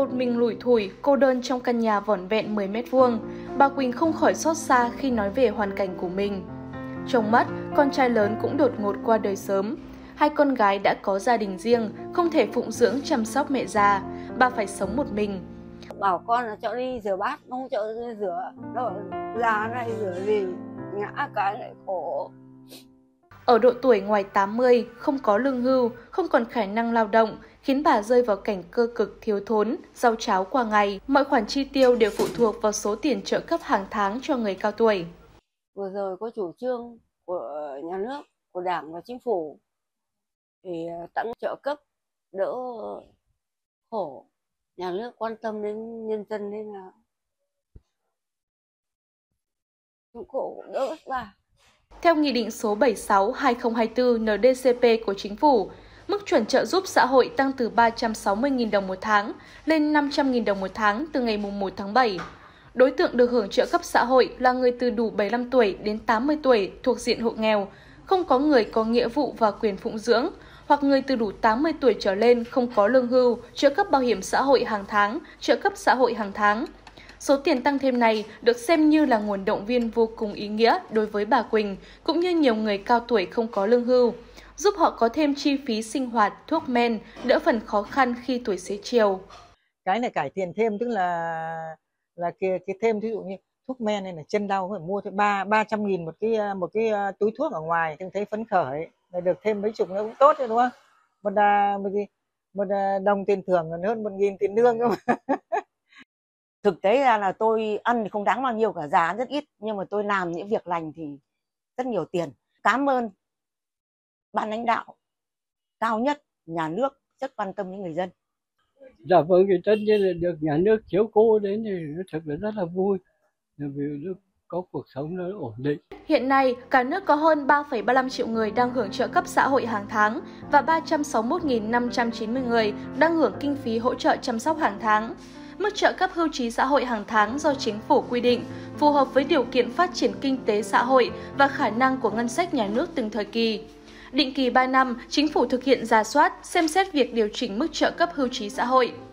Một mình lủi thủi, cô đơn trong căn nhà vỏn vẹn 10 mét vuông, bà Quỳnh không khỏi xót xa khi nói về hoàn cảnh của mình. Chồng mất, con trai lớn cũng đột ngột qua đời sớm. Hai con gái đã có gia đình riêng, không thể phụng dưỡng chăm sóc mẹ già, bà phải sống một mình. Bảo con là cho đi rửa bát, không cho rửa, đó là này rửa gì, ngã cái lại khổ. Ở độ tuổi ngoài 80, không có lương hưu, không còn khả năng lao động, khiến bà rơi vào cảnh cơ cực thiếu thốn, rau cháo qua ngày. Mọi khoản chi tiêu đều phụ thuộc vào số tiền trợ cấp hàng tháng cho người cao tuổi. Vừa rồi có chủ trương của nhà nước, của Đảng và Chính phủ thì tặng trợ cấp đỡ khổ, nhà nước quan tâm đến nhân dân nên là cũng khổ đỡ ra. Theo Nghị định số 76-2024 NDCP của Chính phủ, mức chuẩn trợ giúp xã hội tăng từ 360.000 đồng một tháng lên 500.000 đồng một tháng từ ngày 1 tháng 7. Đối tượng được hưởng trợ cấp xã hội là người từ đủ 75 tuổi đến 80 tuổi thuộc diện hộ nghèo, không có người có nghĩa vụ và quyền phụng dưỡng, hoặc người từ đủ 80 tuổi trở lên không có lương hưu, trợ cấp bảo hiểm xã hội hàng tháng, trợ cấp xã hội hàng tháng. Số tiền tăng thêm này được xem như là nguồn động viên vô cùng ý nghĩa đối với bà Quỳnh, cũng như nhiều người cao tuổi không có lương hưu, giúp họ có thêm chi phí sinh hoạt, thuốc men, đỡ phần khó khăn khi tuổi xế chiều. Cái này cải thiện thêm, tức là cái thêm, ví dụ như thuốc men này là chân đau phải mua thêm 300.000 một cái túi thuốc ở ngoài, em thấy phấn khởi, là được thêm mấy chục nữa cũng tốt đấy, đúng không? Một đồng tiền thưởng còn hơn 1.000 tiền lương cơ mà. Thực tế ra là tôi ăn thì không đáng bao nhiêu cả, giá rất ít, nhưng mà tôi làm những việc lành thì rất nhiều tiền. Cảm ơn ban lãnh đạo cao nhất, nhà nước rất quan tâm đến người dân. Dạ vâng, thì tất nhiên là được nhà nước chiếu cố đến thì nó thật là rất là vui, vì nó có cuộc sống nó ổn định. Hiện nay, cả nước có hơn 3,35 triệu người đang hưởng trợ cấp xã hội hàng tháng và 361.590 người đang hưởng kinh phí hỗ trợ chăm sóc hàng tháng. Mức trợ cấp hưu trí xã hội hàng tháng do Chính phủ quy định phù hợp với điều kiện phát triển kinh tế xã hội và khả năng của ngân sách nhà nước từng thời kỳ. Định kỳ 3 năm, Chính phủ thực hiện rà soát, xem xét việc điều chỉnh mức trợ cấp hưu trí xã hội.